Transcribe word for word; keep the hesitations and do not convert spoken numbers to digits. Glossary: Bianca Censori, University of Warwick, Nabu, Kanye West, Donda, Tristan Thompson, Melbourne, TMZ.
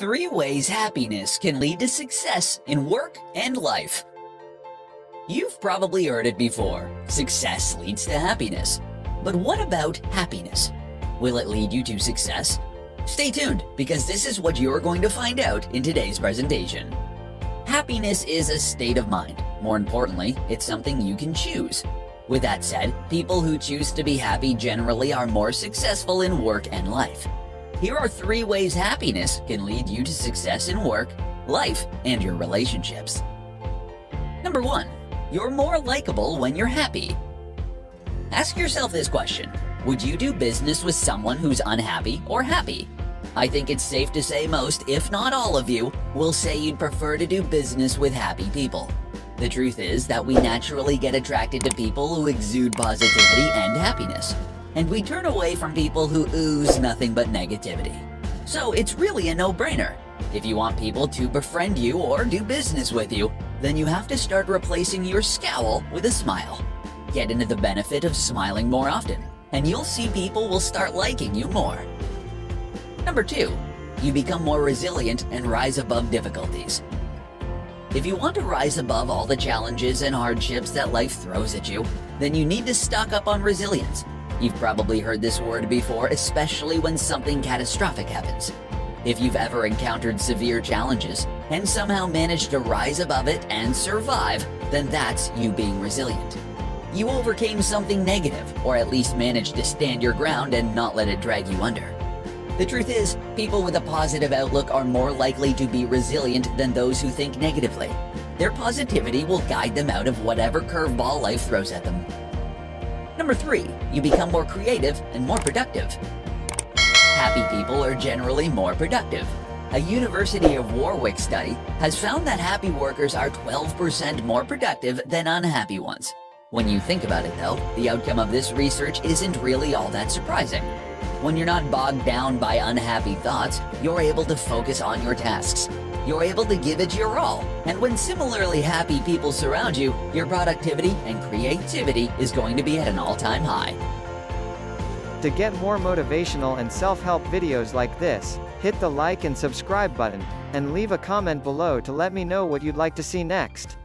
Three ways happiness can lead to success in work and life. You've probably heard it before. Success leads to happiness. But what about happiness? Will it lead you to success? Stay tuned, because this is what you're going to find out in today's presentation. Happiness is a state of mind. More importantly, it's something you can choose. With that said, people who choose to be happy generally are more successful in work and life. Here are three ways happiness can lead you to success in work, life, and your relationships. Number one, you're more likable when you're happy. Ask yourself this question: would you do business with someone who's unhappy or happy? I think it's safe to say most, if not all of you, will say you'd prefer to do business with happy people. The truth is that we naturally get attracted to people who exude positivity and happiness, and we turn away from people who ooze nothing but negativity. So it's really a no-brainer. If you want people to befriend you or do business with you, then you have to start replacing your scowl with a smile. Get into the benefit of smiling more often, and you'll see people will start liking you more. Number two, you become more resilient and rise above difficulties. If you want to rise above all the challenges and hardships that life throws at you, then you need to stock up on resilience. You've probably heard this word before, especially when something catastrophic happens. If you've ever encountered severe challenges and somehow managed to rise above it and survive, then that's you being resilient. You overcame something negative, or at least managed to stand your ground and not let it drag you under. The truth is, people with a positive outlook are more likely to be resilient than those who think negatively. Their positivity will guide them out of whatever curveball life throws at them. Number three, you become more creative and more productive. Happy people are generally more productive. A University of Warwick study has found that happy workers are twelve percent more productive than unhappy ones. When you think about it though, the outcome of this research isn't really all that surprising. When you're not bogged down by unhappy thoughts, you're able to focus on your tasks. You're able to give it your all, and when similarly happy people surround you, your productivity and creativity is going to be at an all-time high. To get more motivational and self-help videos like this, hit the like and subscribe button, and leave a comment below to let me know what you'd like to see next.